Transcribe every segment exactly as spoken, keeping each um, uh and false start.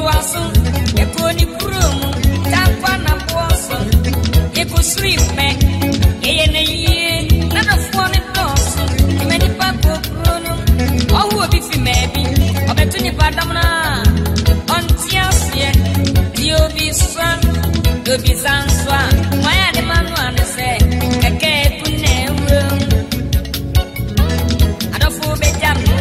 suação, é coni prumo, tapa na poça, é costripe, é nele, nada fone doce, e me de papo prumo, ou o bife mebi, ou betuni padamna, ontiasie, diobi suan, diobi zansuan, maia de manuane se, é que é puneu, adofo bejamu.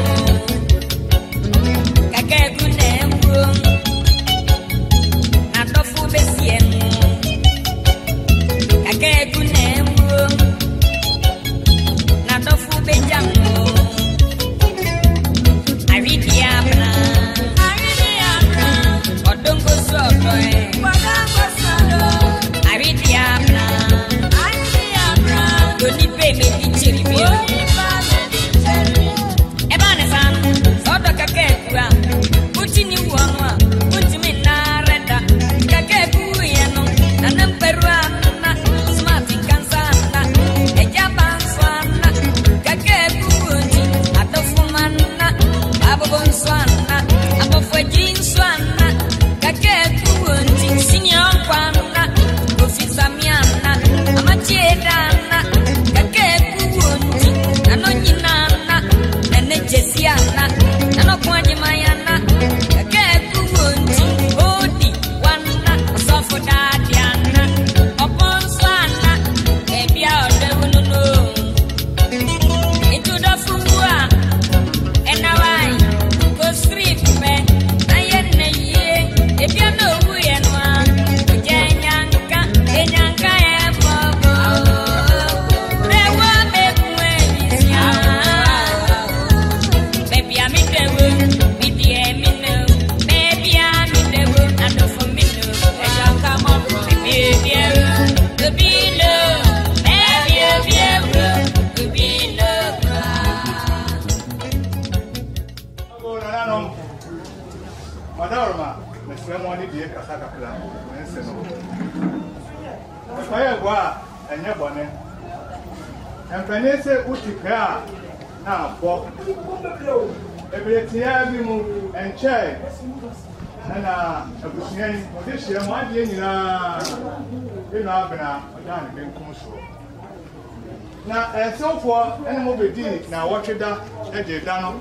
Now, and so far, and what we did now, what you done at the down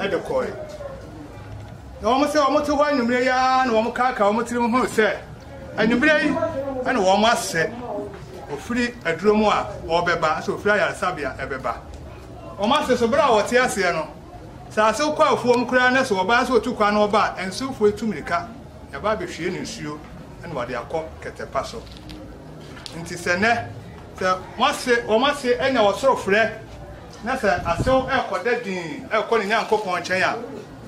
at the coil. Almost almost one million, one car, almost two hundred, sir. And you play and one must set or free a drum or beba, so fly a sabia, a beba. Or master so brow or Tiasiano. So I so called for one cranus or bass or two crown or bar, and so for two minutes, a baby she is you and what they are called Catapasso. And she said, so, must say, or must say, and I was so fred. Nothing, I saw El Codetti, El Colinan Copon Chaya.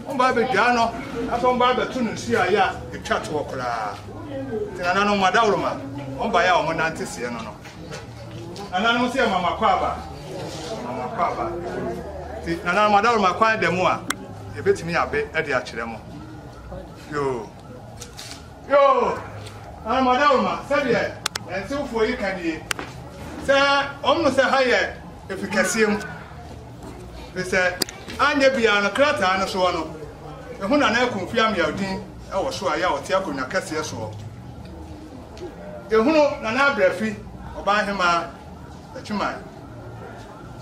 On Barbie Jano, I found Barbara Tunusia, the church walker. Tenano Madaloma, on by our Monantisiano. And I don't see Mamma Quaba. Mamma Quaba. Nana Madaloma quite the more. You bet me a bit at the Achilemo. Yo, yo, and Madaloma, said it. And so for you can be. Sir, almost a higher if you can see him. They said, I'm a piano crater and a swallow. The one I confirm your dean, I was sure I was here with a cassia swallow. The one an abraffi or by him a chuman.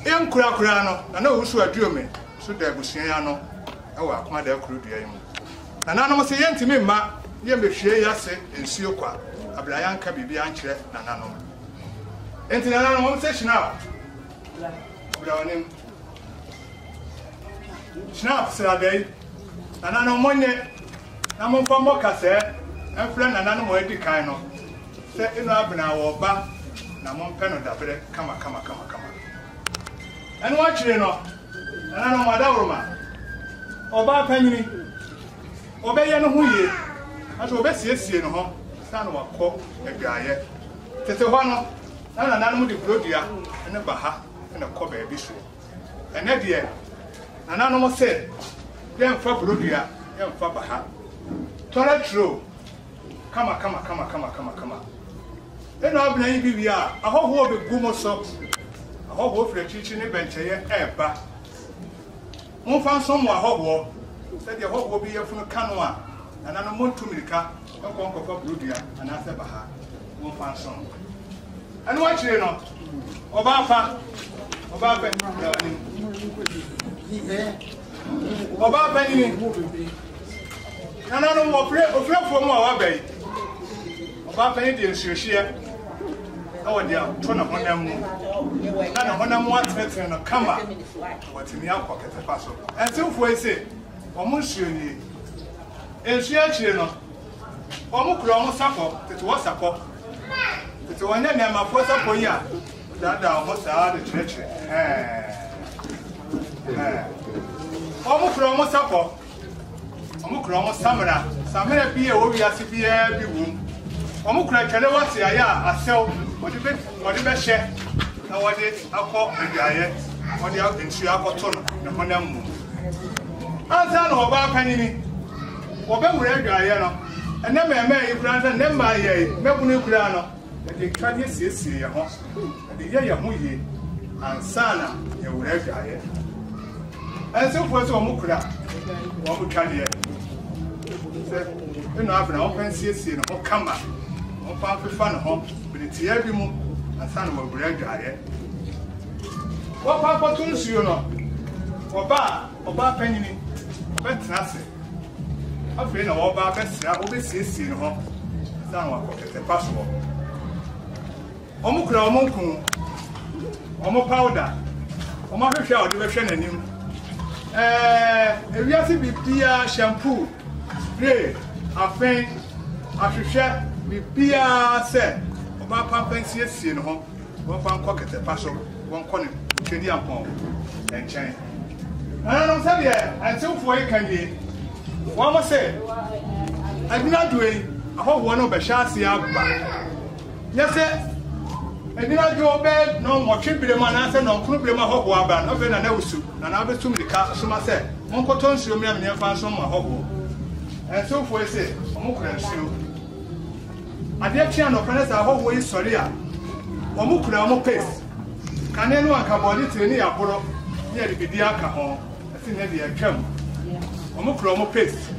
M. Cracrano, I know who are doing so there was Siano. I will come there, crude him. And I must say, to me, ma, you may share yourself in Sioqua. A Brian can be beyond Chet and Anon. And in another one session now, Browning Schnapps, Saturday, and Anon Monday, Namon Pamoka said, and friend and Anon Edicano, said in Abna or Ba, Namon Penodapre, come, come, come, come. And watch you know, and Anon Madaurma, or Ba Penny, obey and who ye, as Obessis, you know. San wa ko ebiaye tete ho no na na nanu de produa na ba ha na ko ba bi so ene de na nanu mo se dem fa produa dem fa ba ha tore tro kama kama kama kama kama kama e no abna yi bibia ahoho be gumo so ahoho fre chichi ne bencheye eba mo fa so mo ahoho se de ahoho bi ye funu kanu a and I'm going to make up a conquer for Brudia and after Baha, one fan song. And what you know, Obafa, Obafa, Obafa, and I don't want to play for more obey. Obafa Indians, you share. Oh, dear, turn upon them. And when I'm one set and a come up, what's in the out pocket of Paso. And so for say, almost you need. And she actually not. Almost wrong supper, it was a pop. It's one name of what's up for ya. That almost are the church. Almost wrong supper. Omukro samara samara bi e wo wi ase bi e bi wo omukro kele wati aya asel odi be odi be she na odi akọ aduaye odi akentu akọto no na honam mu anza no oba apanini oba wura aduaye no ene meme ikura na ne ma ye mebunu ikura no edi twade siesie ye ho edi ye ye ho ye ansana ye wura aduaye enso fo so omukura omukade in Africa, open C C and Okama, or Pampa Fan Home, but it's every moon and son of a bread diet. What Papa Tunes, you know, or bar, or bar penny, or bet nothing. I've been all bar best, I will be C C in home, son of a possible. Omukra Monku, Omo powder, Omakisha, the version in him. Eh, if you have to be dear shampoo, great. I think I should share with Pia said about pumping C S C in home, one pound pocket, a parcel, one corner, twenty and pound, and chain. And I don't say, yeah, and so for it can be. One must say, I did not do it. I hope one of the Shasi Abba. Yes, sir. I did not go bed, no more trip with the man answer, no club with my hobo, and open an elbow soup, and I'll be to me the castle. So I said, Uncle Tom, show me a fan from my hobo. And so for say, Omukran show. I dare Chan of Prince, I hope we sorry. Omukram pace. Can anyone come on it to any Apollo near the Bidiaka home? I think that they are come. Omukram pace.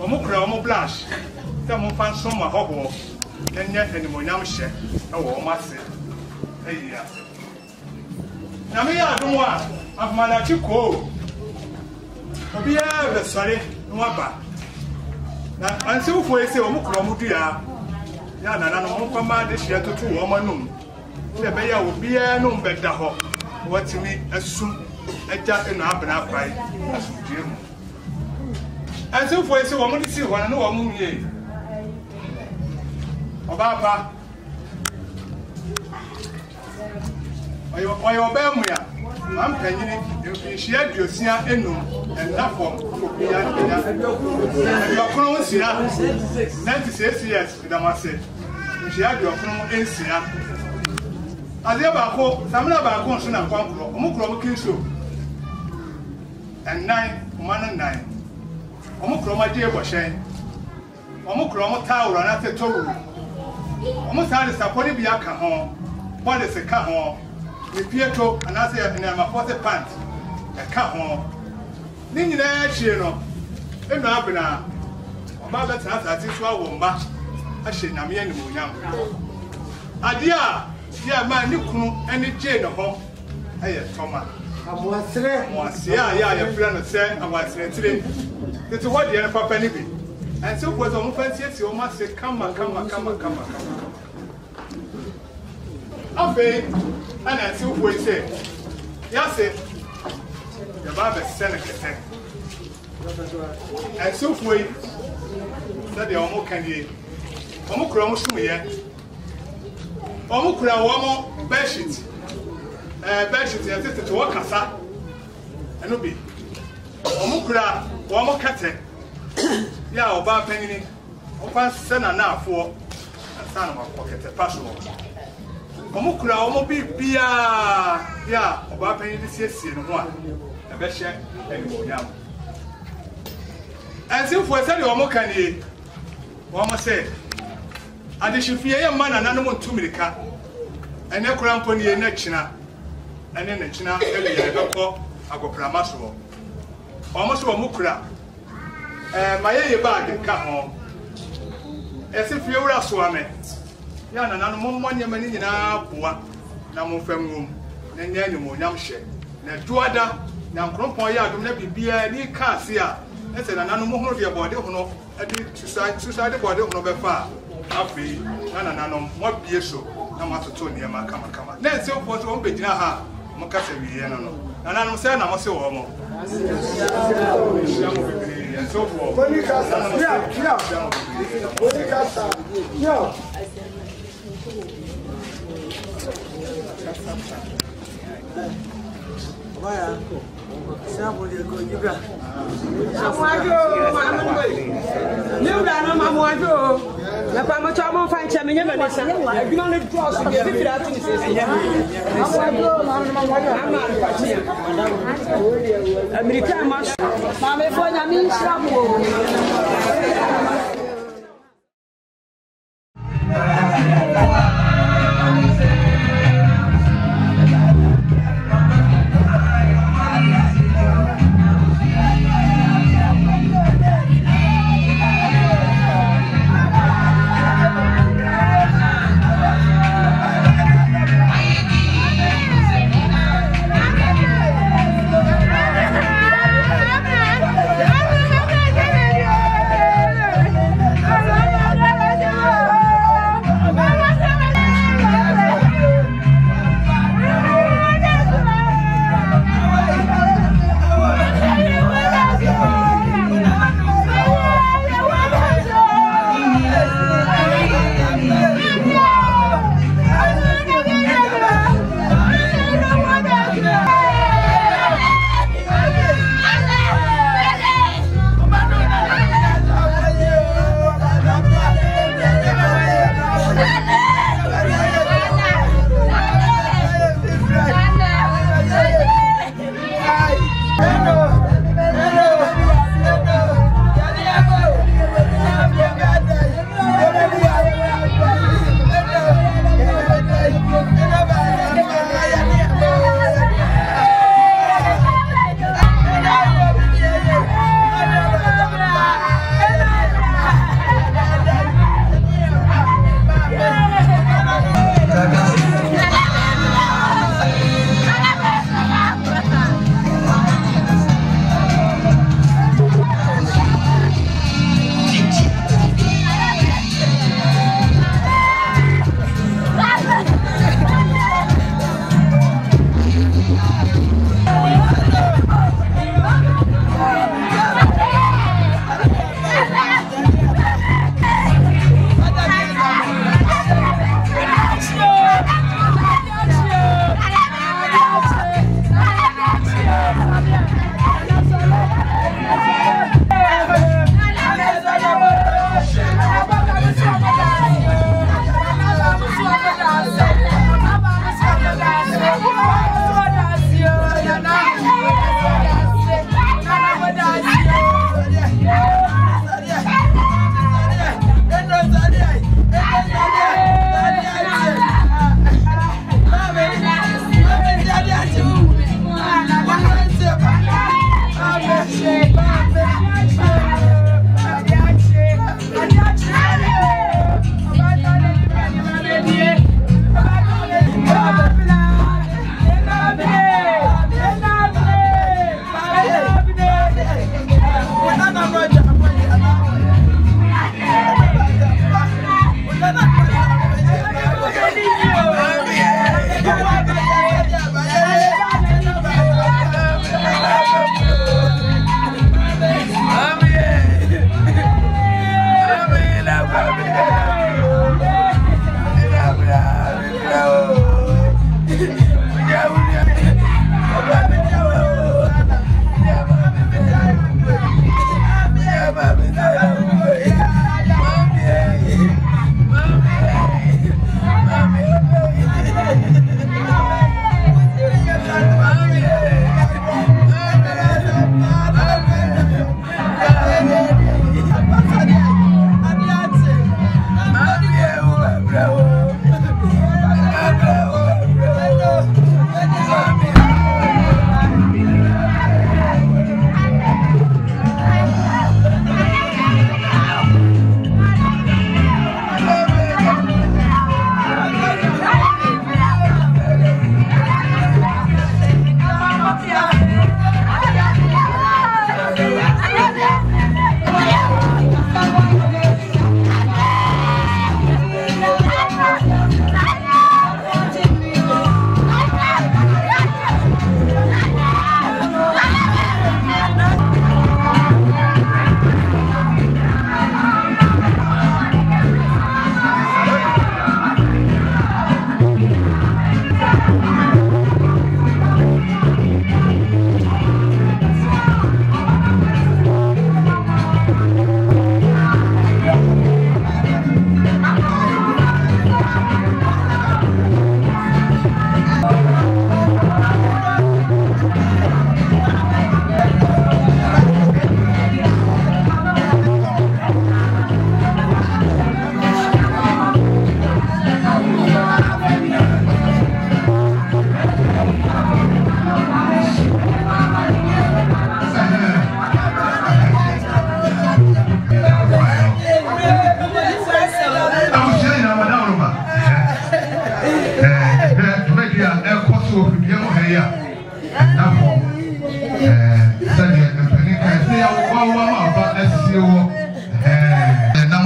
Omukram blush. Someone found some of hobo. Then yet any monamshe. Oh, master. Hey, yes. Namia, don't want. I've Malachuko. Obia, the sorry, no apa. And so for say, Omukromudia, Yana, no command this year to two woman. The bear will be a no better home. What to me as soon as that and up and up by as you do. And so for say, woman, see one and no moon ye. Obapa, or your Bamia, I'm penny, you can share your senior and no, and that form. And your crown Sierra ninety six years, Damase. She had your crown in Sierra. As ever, Samana Bacon, son and Conqueror, Omukro Kinsu, and nine, one and nine. Omukroma dear Boshen, Omukroma Tower, and after Toru. Almost had a Saponi Biaka home, what is a car home, with Pietro, and as they have been a forty pants, a car home. Nina Chino, and Rabina, or Mother Tata, this one back. I should not be any more young. Adia, dear man, you couldn't any jade of home. Hey, Thomas. I was there, was yeah, yeah, your friend said, I was there today. That's what the other papa living. And so was on fancy, you must say, come and come and come and come and come. I pay, and I see what you say. Yes, it. The barber Seneca. And so we said the Omo candy. Omukram Sumia Omukra Womo Beshit. Beshit is assisted to Wakasa and Ubi Omukra Womo Kate. Yeah, Oba Penny. Open Senna now for a son of a pocket, a passport. Omukra Omobi Bia. Yeah, Oba Penny this year, see one. And so for Sally Omokani, one must say, I did should fear a man and animal to me the car, and a cramp on the Nechina, and then the China, I go Pramaso, almost a mukra, my bag cut on. As if you were a swammer. Yan and animal money in our poor, Namu Femum, Nanyamu, Yamshe, Najuada, Namcropoya, do not be beer, near Cassia, and said an animal of your body of a big suicide body of November. Happy, Nananum, what beer so, Namatonia, my come and come. Let's go for one page in a half, Mocasaviano, and I'm saying I must say almost. When you cast out, yeah, yeah. When you cast out, yeah. Why? Somebody go give her. You don't know what to do. Now, I'm going to find some money. I'm going to draw some money. I'm going to draw Mamãe foi na minha chamou.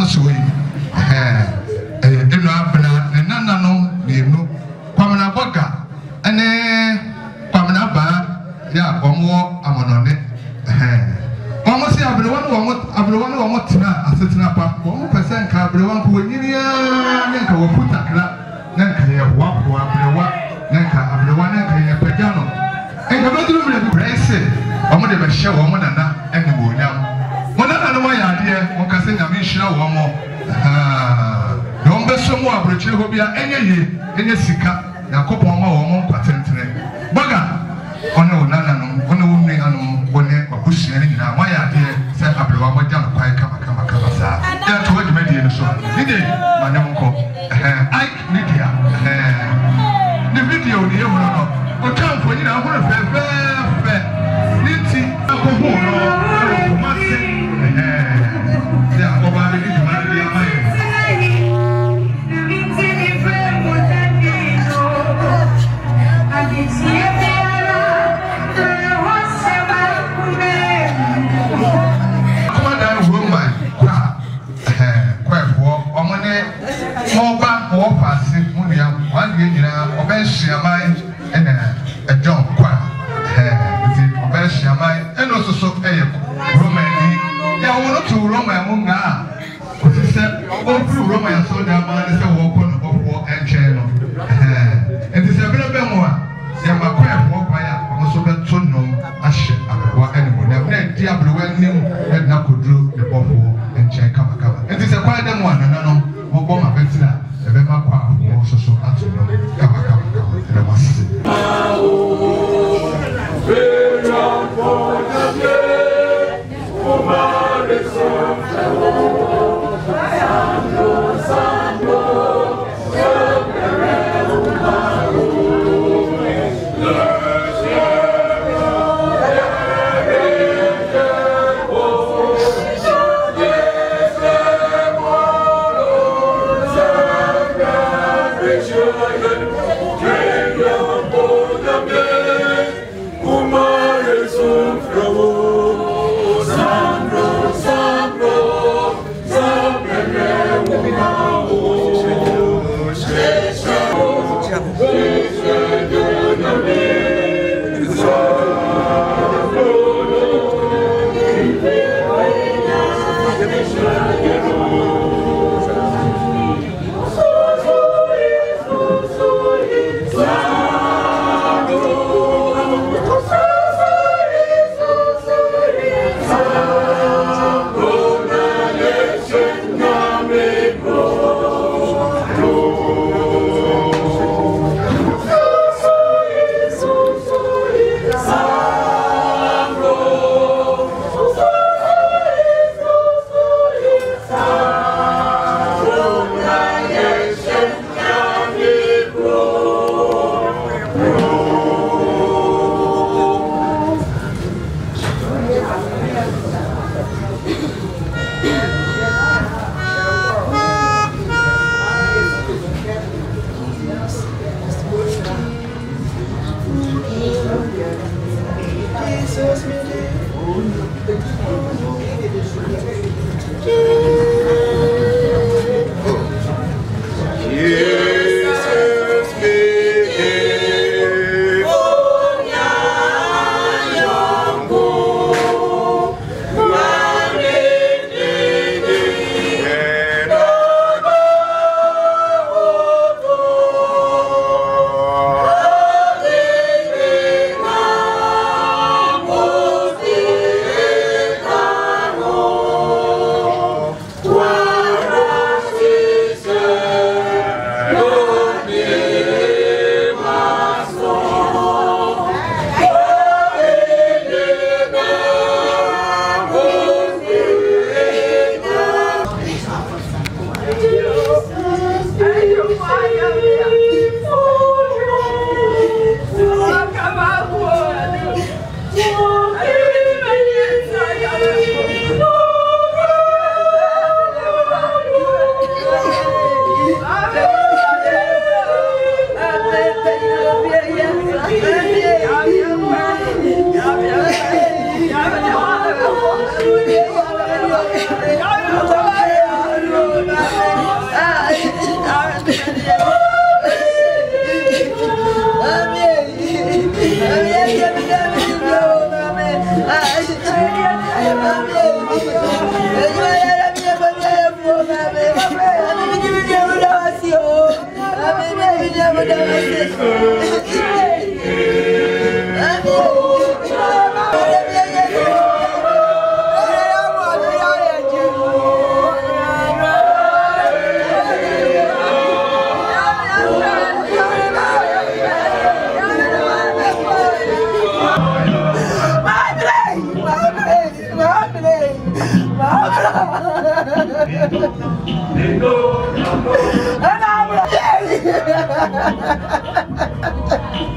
Namusui, a dinner abana, and Nanano, the Kwamena Boka, and Kwamena Ba, ya, Bomo, Amonone, almost everyone, everyone, almost a certain up, one percent, everyone who in India, Nanka will put a crap, Nanka, one who are Nanka, everyone, and Pagano. And the middle of the place, I want to show one another and the moon. Don't be so more, but you will be any any sicker, Yakopoma or more patent. Baga, on no Nana, on no Nano, one or pushing in a way idea, said Abdulama down by Kamakamasa. That's what made you so. Indeed, Madame Cook, Ike Media, the video, the Euro, or come for you. I want to I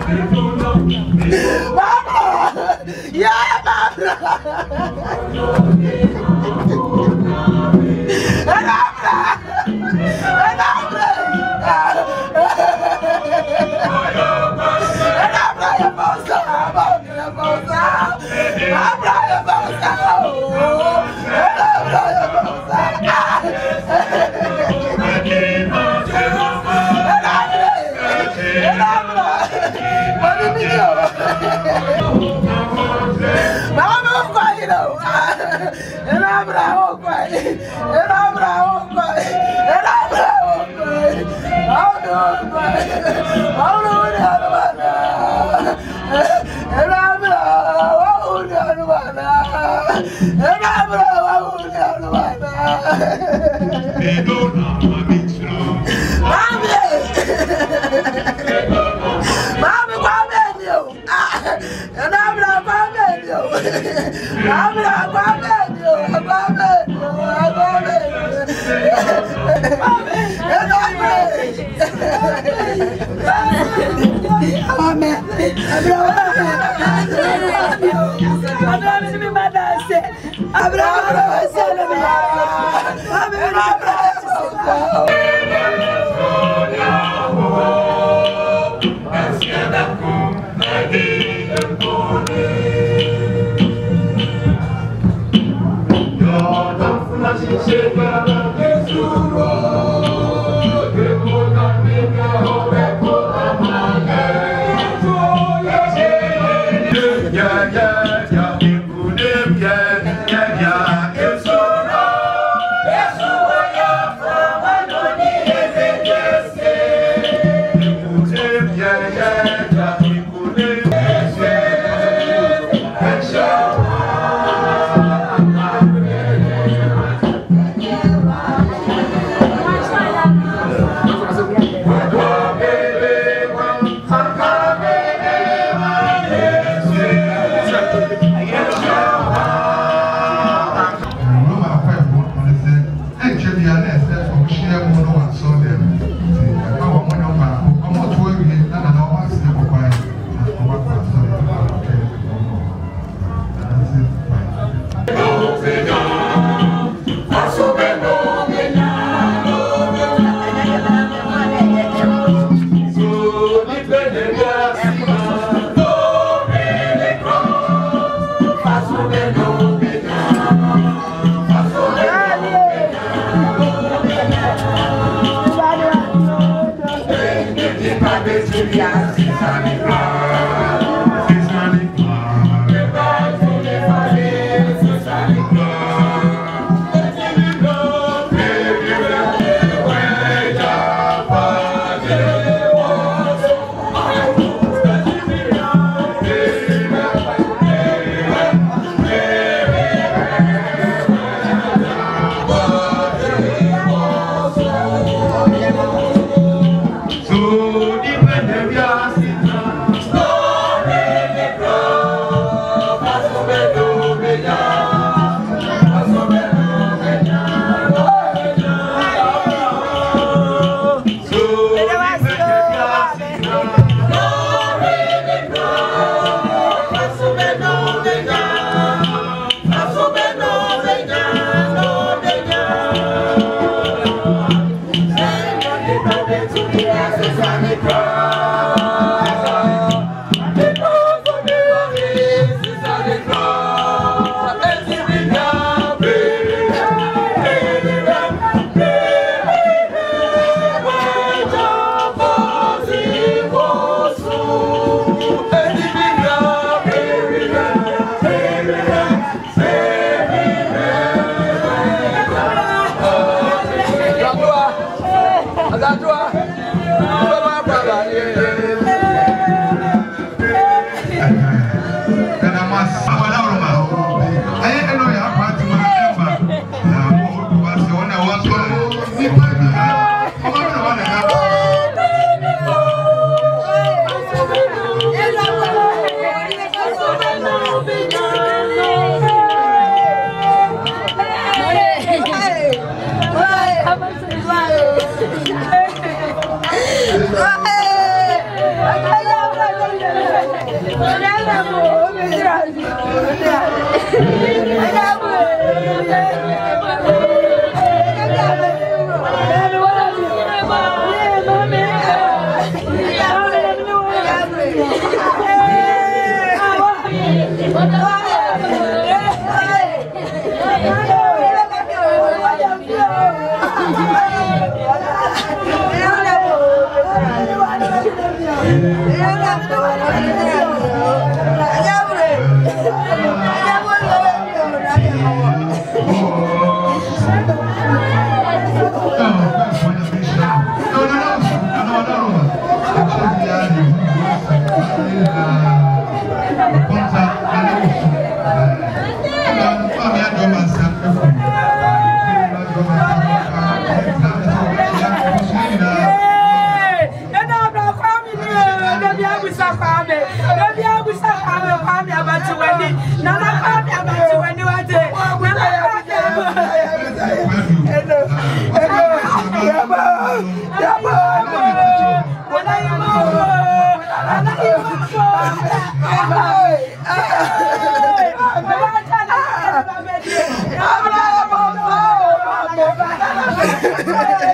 Mama! Yeah, I'm sorry. I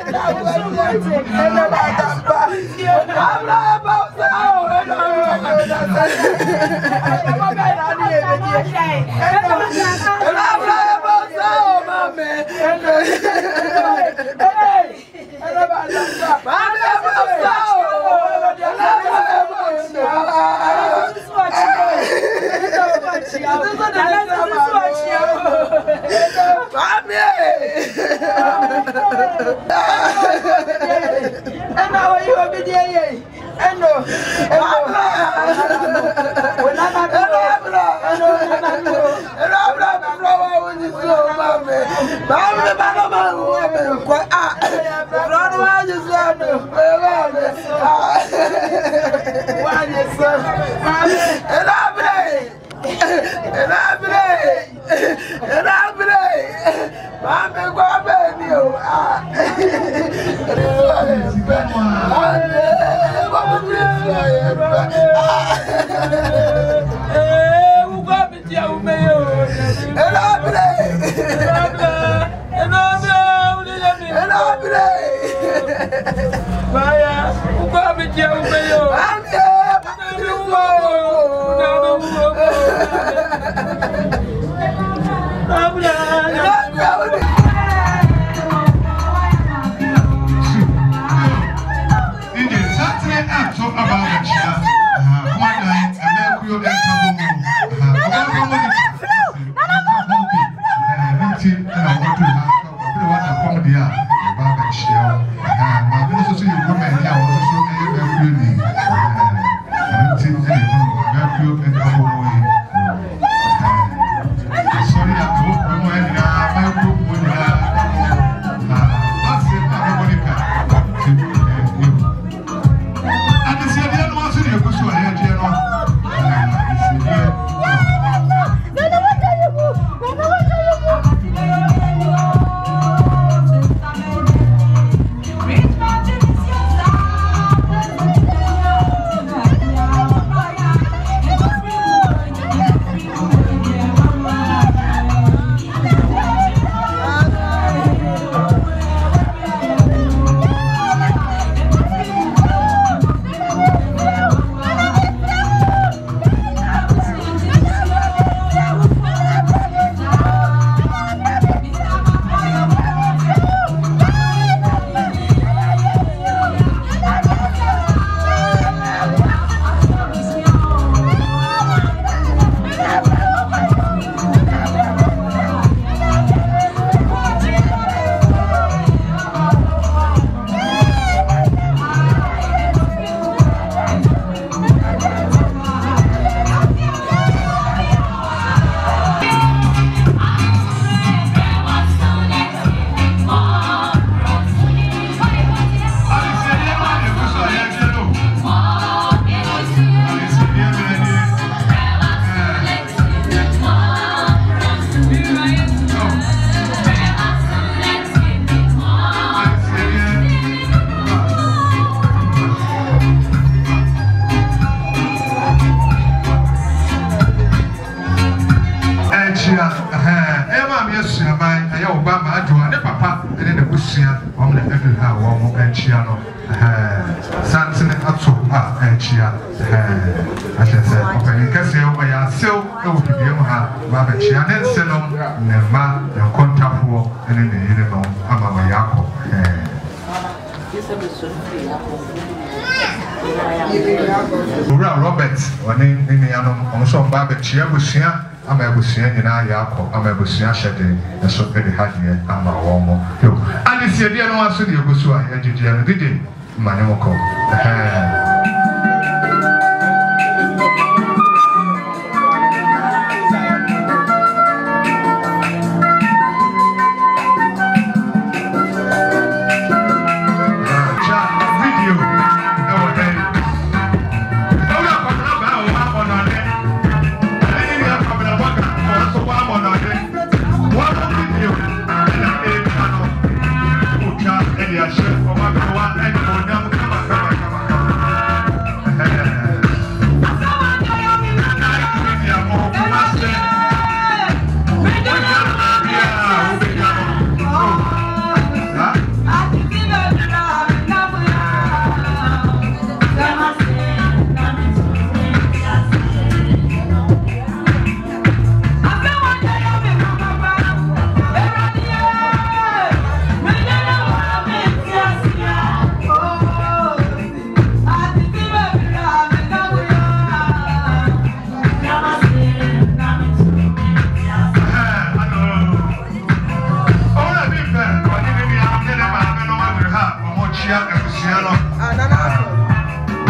Russia and Luciano.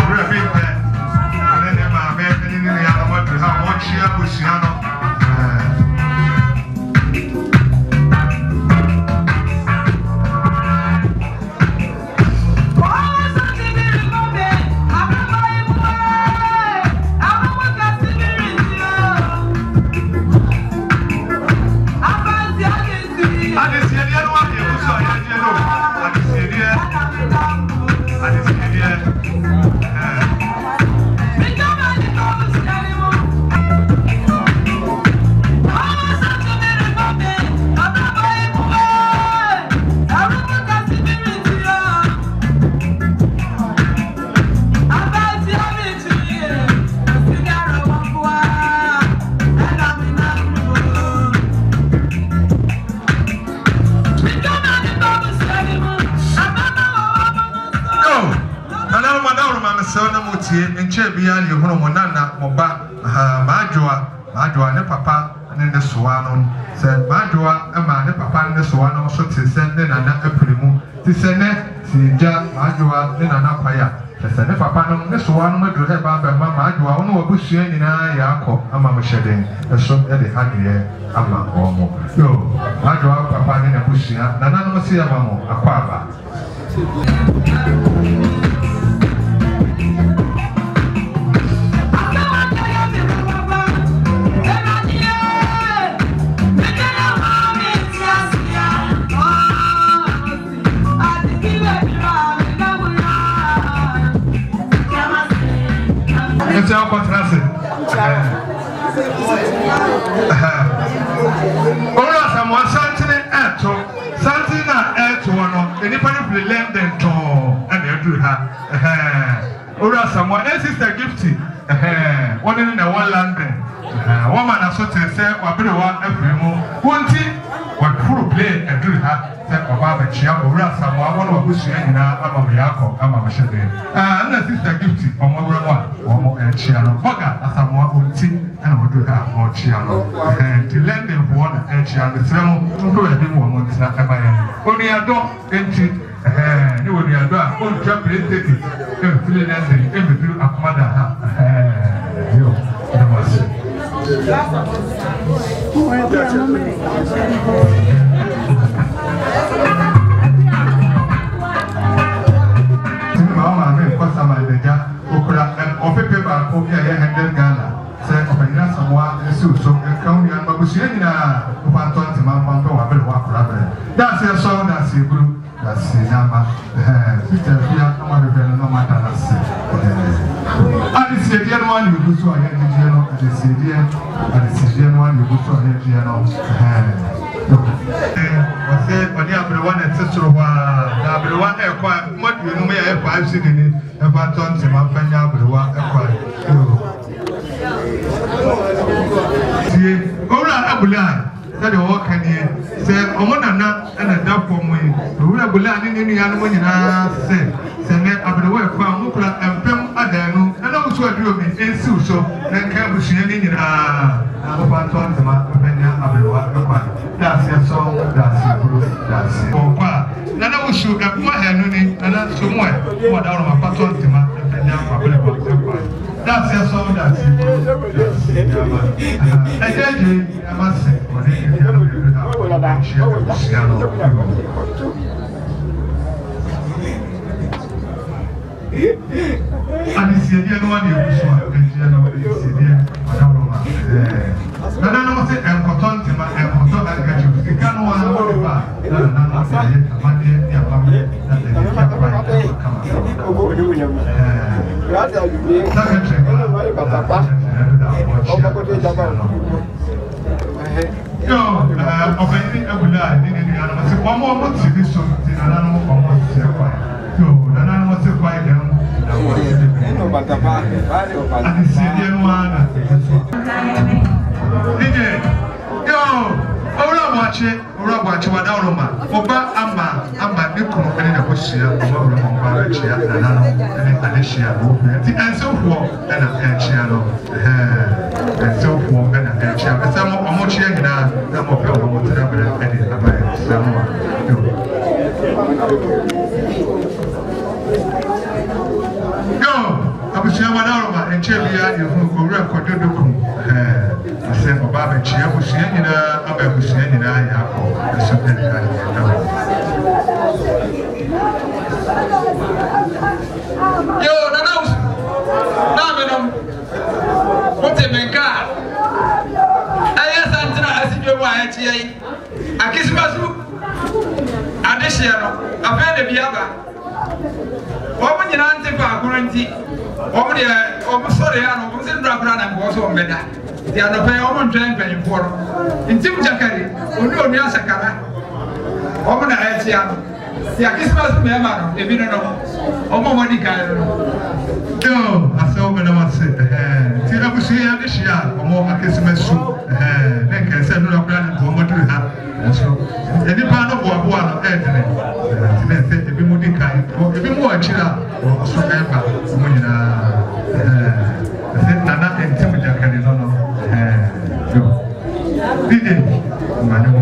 We're there. And then my baby in the other one to have one cheer, Luciano. And Chebian, you know, Monana, Moba, Majua, Majua, the Papa, and then the Swanon said Majua, and my Papa, and the Swanon, so to send in another primo, to send it, see Jack, Majua, then another fire. The Senate Papa, the Swanon, to have Baba, Majua, no Bushian, and I, Yako, and Mamma Shedding, and so at the Hadier, and Mamma. No, Majua, Papa, and Bushian, and I don't see a Mamma, a Papa. Someone else is the gifty. One in the one London. One man has to say, "What do you want every move? One thing, what crew play and do that?" Said Obama Chia, or someone, one of whose you and I am a Yako, I'm a Machete. And that is the gifty, or more one, or more and Chiano. Boga, as I'm one thing, and what do have more Chiano. And to lend them one and Chiano, to do a big one, it's not a man. Only a dog, ain't it? Eh, you will be a dog, won't jump in the city. If you do a mother, you must. Who are the that's the number. Sister, we are coming to no matter what. And it's the dear one you go to ahead in general, and it's the dear one you go to ahead in general. I said, but everyone and sister, everyone acquired what you may have five cities about Tonsi Mampania, but one acquired. Ora Abulan, that you all can hear, said, Omana and a dump for me. Bulan in the animal in our set, send it up the work from Mukla and Pem Adano, and also a group in Suso, and Cambusian in our Panton, the Mapena Abelwa. That's your song, that's your group, that's your papa. Nana was shook up my hand, and that's somewhere. What out of a Panton, the Mapena. That's your song, that's it. I must say, what is the other? And it's the dear one you wish for, and it's the dear Madame. Madame was it, and Coton, and Coton, and Catch. You can't want to worry about it. And I'm saying, one day, their family, and they can't write that will come out. No, of anything I would die, didn't you? One more month, you did something, and I don't know. I'm wanaomba enchebia yuko reko dodoku eh asema baba chia busienyi na aba busienyi na yako asema ya yo nana na menom wote menka ayasa ntina asijwe wa achi akisimasu adeshero afende biaba Omuni nante kwa kuranti, omuni omusore yano, omuzi ndabra na mbozo omeda. Dia ndope omuntu enpe yiporo. Intimu jakari, uni onyasa kala. Omuna eti yano. Ya Christmas memaro, ebino no. Omo moni kairo. Yo, asome na mase. Eh, tira busi ya dishia, omo Christmas su. Eh, neke se ndura brand ko motu ha. Aso. Edi pa no bo abo ala etene. Atene se ebi Chila, or Sumba, Munina, Nana, and Timothy Carino. Did it, Madame?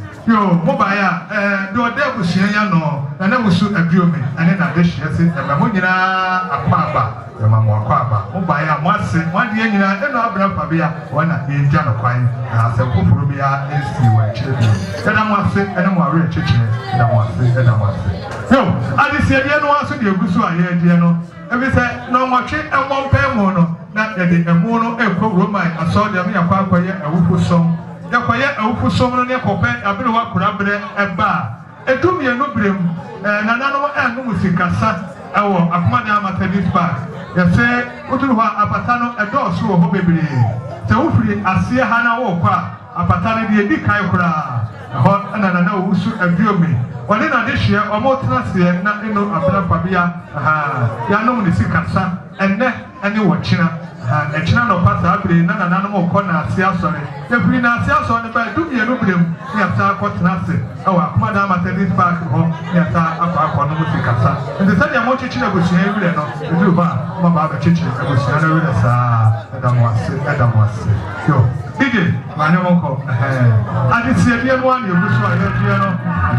Aha, ya no ni sikasa enne ene wo china. Echina no pasa abri na na na no kona asiasore. Ebri na asiasore ba du mi enu brem ni asa akotnase. Awa kuma da maternity park ho ni asa akwa no mutikasa. Ndi sadi amochi chile gochia ewire no. Edu ba ma ba ba chichi gochia na ewire sa. Adamwase adamwase. Yo. Didi manyo monko. Eh. Adi siebie no ani obuso ayebie no.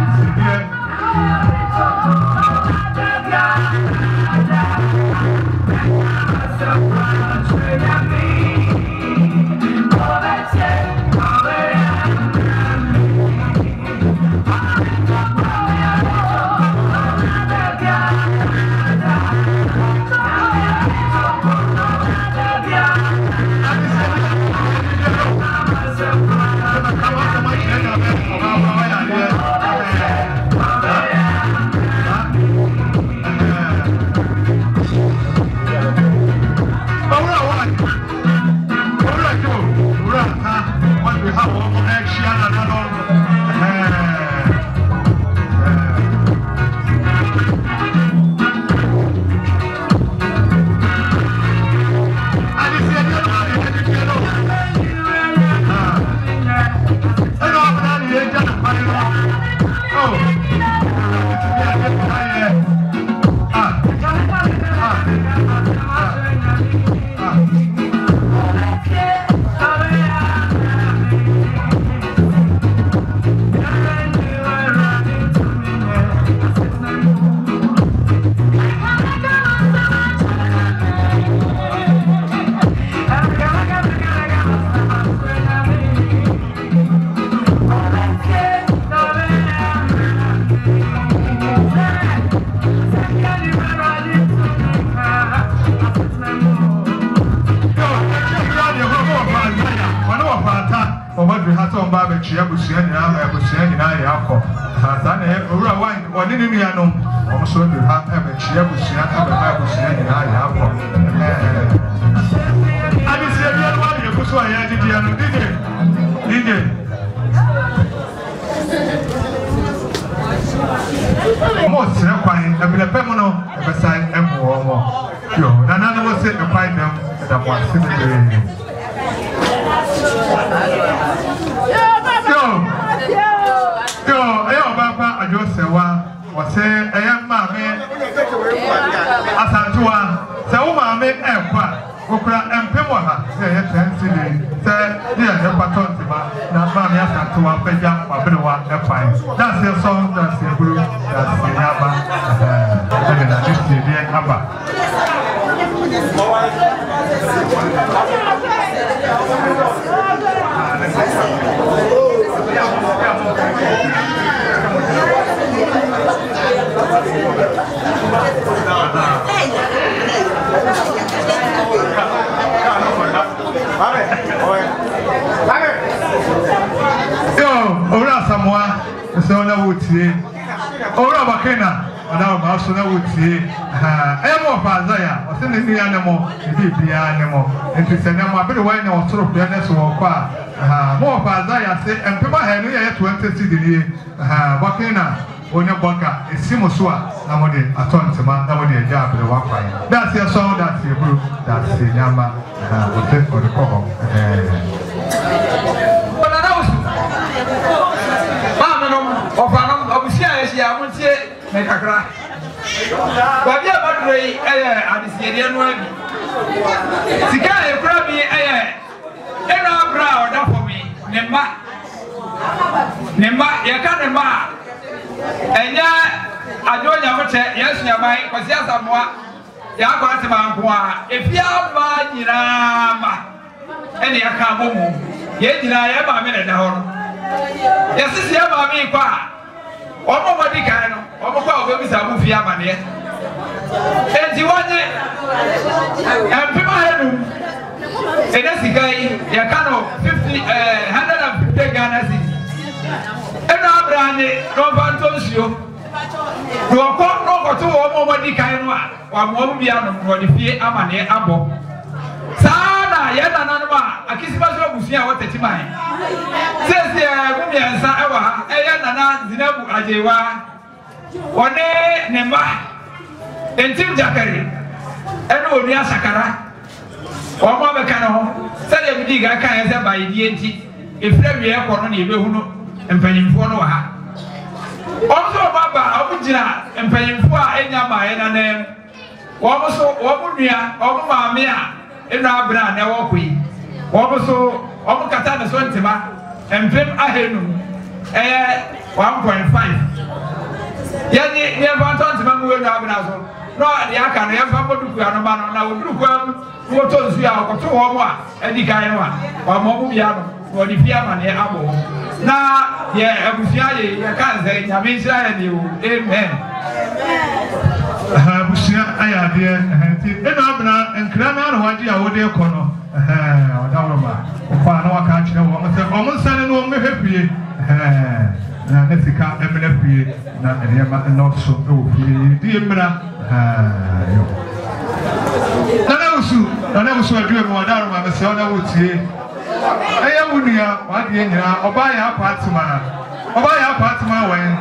Siebie. That's your song, that's your group, that's the number we play for the call. But I know, Mamma of Anam of Sia, I would say, make a cry. But yeah, but we are the Syrian one. The guy grabbed me air, and I'm proud of me. Nemba, Nemba, you can't remember. And yeah. I don't know what yes, your mind was yes, I'm what Yakas about if you are my and you come home. Yet I am a minute down. Yes, this is your mommy. One more decano, one more of his own fiamma. And you want it? And people have room. And that's the guy, Yakano, fifty, a hundred and fifty Ghana cities. And I'm branded, Robantos. You are called over to all over the Kainwa, or one piano for the Fia Amane Abo. Sana, yet another one, a kiss of Musia, what it's mine. Says the Mumian Sawa, Ayana, Zinabu Ajewa, one day, Nema, and Tim Jackery, and Odia Sakara. Omo be kana ho. Sele bi diga kan ya se baye die nti. Efra wie ekọ no na ebe hunu empanyimfo no ha. Omo baba omo jira empanyimfo a enya baye na nem. Omo so omo nua omo maame a enu abra na wo kwi. Omo so omo kata na so ntima empem ahenu. Eh one point five. Yani ni avanton ntima mu enu abra so. No the akano ya fa bodu kwa no ba no na odu kwa wo to nsu ya ko to ho mo a edi kan no a wa mo bu ya no wo di fia mane abo na ye abufia ye ya kan ze nya me sira ye o amen ha busia aya de e na bna nkra na ho adi ya wo de ko no eh o da wo ba kwa na wa ka kire wo mo se o mo sane no mo hwepie eh na na sika emle pie na ene ma not so o pie di emra ah yo na usu na usu adwe mo daru ma se ona wotie eya wunia wa die nyira oba ya patima oba ya patima wen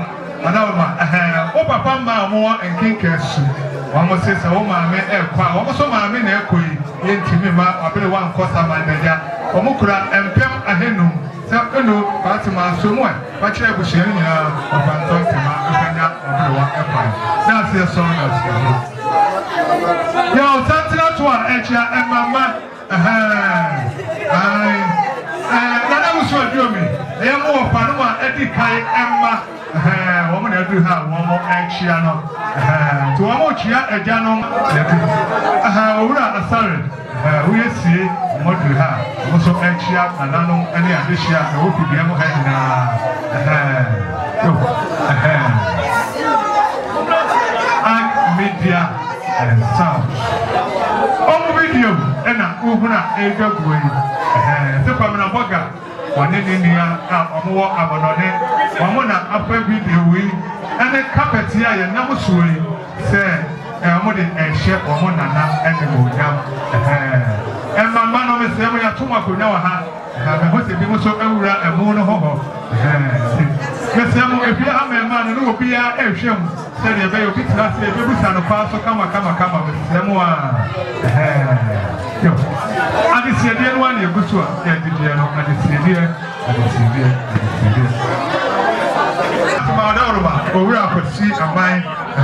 madawu ma eh o papa ma mo enkenkesu wa mo se se o ma me e kwa wa mo so ma me na ekoyi ye ntimi ma abere wa nkosa ma deja o mo kura empem ahenum se eno patima so mo wa kire ku sheni nyira o panton tima enya o wa epa. That's your song. Yo, that's not what Echa and Mama. That was what you mean. They are more Panama, Epikai, Emma. Woman, I do have one more Echiano. To Amochia, a Janum. Sorry. We see what you have. Also, Echia, Anano, and the Alicia, who could be able to have. Media and sound. All video and a Ubuna, a good way. The Pamela Boga, one in India, a more abandoned, one more upper video, and a carpet here, and number two, say, a modern and share or one and a good job. And my man of the family are too much for now. I was a people so ever a moon of hope. If you are a man who will be a shame. Said the baby, we cannot say, we cannot pass. So come, come, come, come. Yo, I just said the one you go to. Yeah, did you know? I just said the, I just said the, I just said the. Tomorrow, Oruba, we are going to see a man. I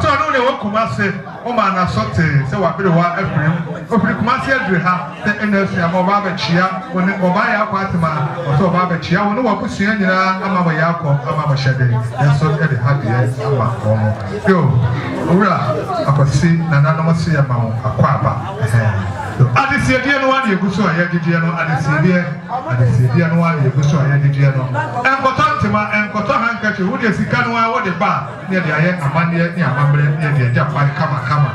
saw no one come and say, "Oh man, I saw it." So we build one every. We build come and say, "Do you have the energy? I'm over the chia. When I'm over the apartment, I'm over the chia. When I'm over the chia, I'm over the yako. I'm over the shade. That's all that they have here. I'm over. Yo, Oruba, I can see. Nana, no more see a man. A quaba. Adisidia no one you go so I did no Adisidia. Adisidia no one you go so I did no. And Cotantima and Cotan Catcher, who is the canoe, what the bar near the Ian Amanda, near Mamre, near the Japan, Kama Kama.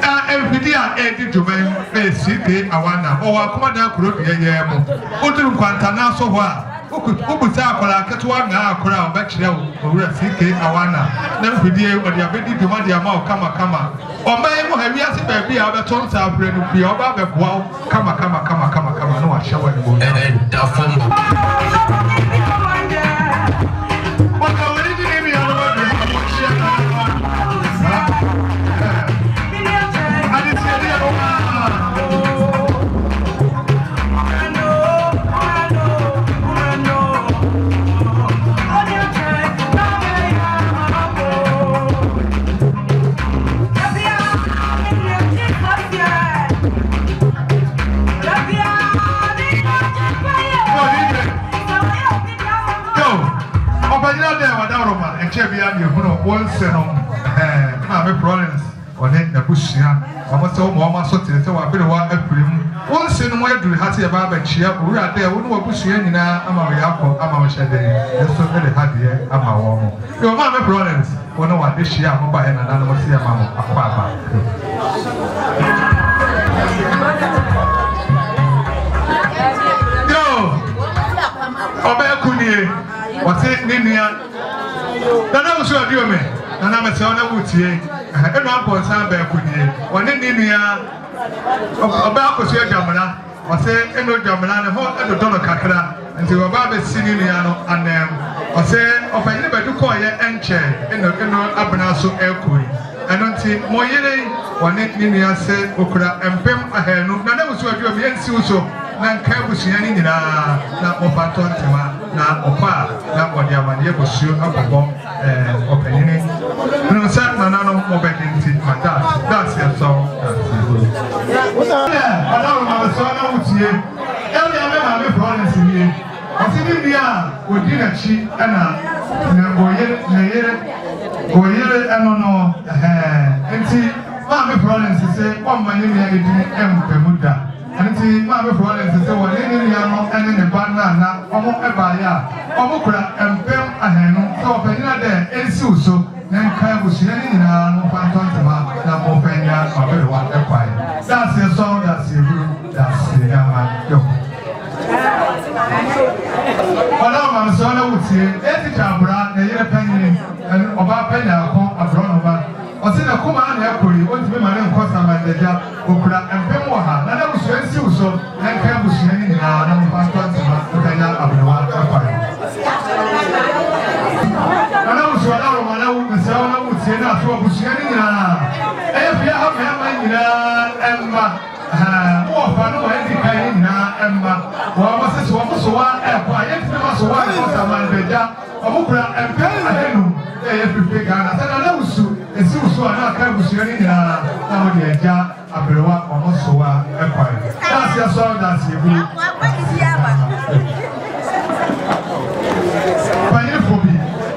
And if we are eighty to men, they see the Awana or Commander Group Yamo. Utu Quantana so far. Ukutaka Katuana, Kura, Bachelor, who are C K Awana. Then we deal with the ability to want the amount, Kama Kama. Or my have yes, baby, our tongues are brand new, about the wall, Kama Kama Kama Kama Kama, no, I shall go. And then, once no eh na be problems on it na busia amata o mo ma so tete so wa be wa apirim once no mo aduru hati e ba ba chia owura de wo no wa busia nyina ama we akọ ama we shede eso be de hade ama wo mo yo ma be problems wo no wa de chia mo ba he na na no se ama mo akọ aba yo oba kunie wo se nenia Nana usu adio me, nana meseona wutie. Eno amponsa be kunye. One ninia oba akosu adwamana, ose eno adwamana ne ho edo dono kakra. Nti oba be sini niya no anem. Ose ofanyine be du koye enche, eno eno abana so ekoi. Eno nti moyere One eight million said Okura and Pem ahead. No, that was what you have been so. Nankabusian in that Opa Tontema, that Opa, that one Yaman was soon up upon Opinion. No, San Manano Obedient, that's their song. I Mammy Florence is say one money and Pemuda. And see, Mammy Florence is one in the animal and in the banana, almost a baya, Omokra and Pem Aheno, so Penina there, and Suso, then Cabusiana, Pantantama, Namopena, or everyone acquired. That's the song, that's the room, that's the Yaman. But our son would say, every time, the year penny and about Pena upon a drone. I said, I come on here for you. What's the man cost of my job? Okura and Pemoha, and I was very soon, so I can't push any now. I'm going to put an hour of the water. And I was one hour when I would say, I would say, that's what was getting now. If you have my Emma, or for no educating now, Emma, or was this one was one, and why it's the most one of my job? Okura and Pemoha, every big guy, and I was soon. It's also another kind of sharing now. The idea of the work on us. That's your song, that's your book. But if we,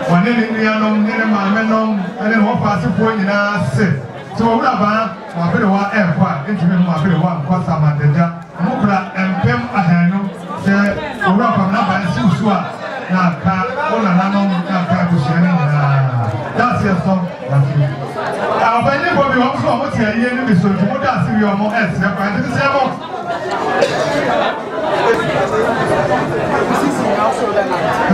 when we are long, then my men long, and then one passing point in our set. So, Rabba, my very one airport, intimate my very one, what's our manager, Mukra and Pem Ahano, said, Rabba, Napa, and Susua, Naka, all along, Naka, that's your song. Now, by the way, we also want to hear you. So, you would ask you more as a friend.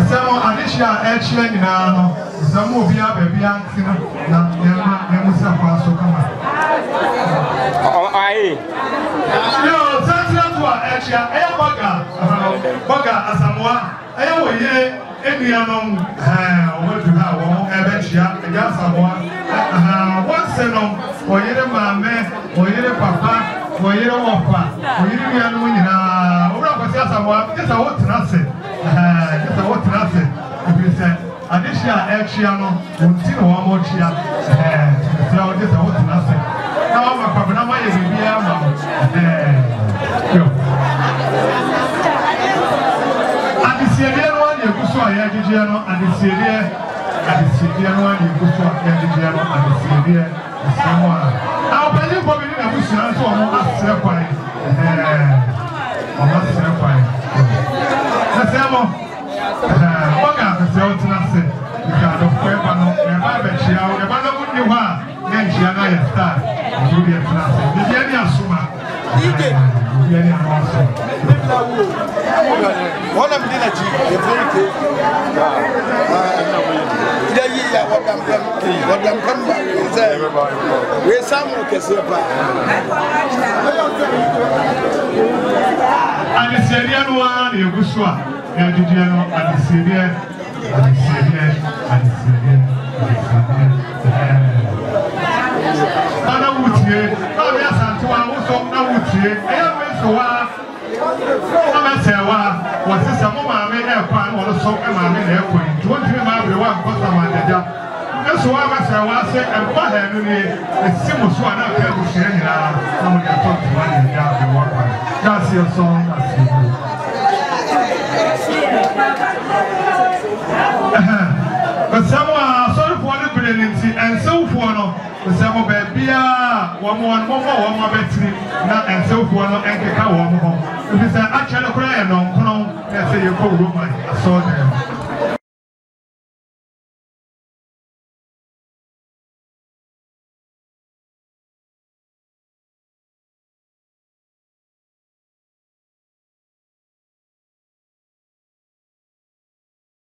So, Alicia, actually, now, some movie up and beyond. No, that's not what actually I am. Bugger, Bugger, as I'm one. I always hear any among what you have, Eventia, and Yasamoa. Once and all, for your mamma, for your papa, for your offer, for your young women, or Yasamoa, just a what transit, just a what transit. If you said, Additia, Exiano, Untino, Mochia, just a what transit. Now, my papa is here. And I did general and the severe and the severe one, you put for every general and the severe. I'll believe for me, I wish I saw almost separate. Almost separate. What can I say? Because of Pepano, and I bet she out the man of you are, then she and I start. You get nothing. The Yanya Suma, you get Yanya also. One of the energy, the very good. Yeah, what I'm coming, what I'm coming back is everybody. We're some who can see a plan. And the Syrian one, the Buswa, and the general, and the Syrian, and the Syrian, and the Syrian, and I would say, oh, yes, and to our own, I would say, I always go. I said, what is a woman may have found or so? And I mean, airplane. Don't remember what was the man that that's why I said, I said, and what I mean, it seems one of them was saying, I'm going to talk to one and down the one. That's your song. But someone sort of wanted brilliancy and so forth. Some of the beer, one more, one more, one more, and so for no anchor. If it's an actual cry, no, no, let's say you call room. I saw them.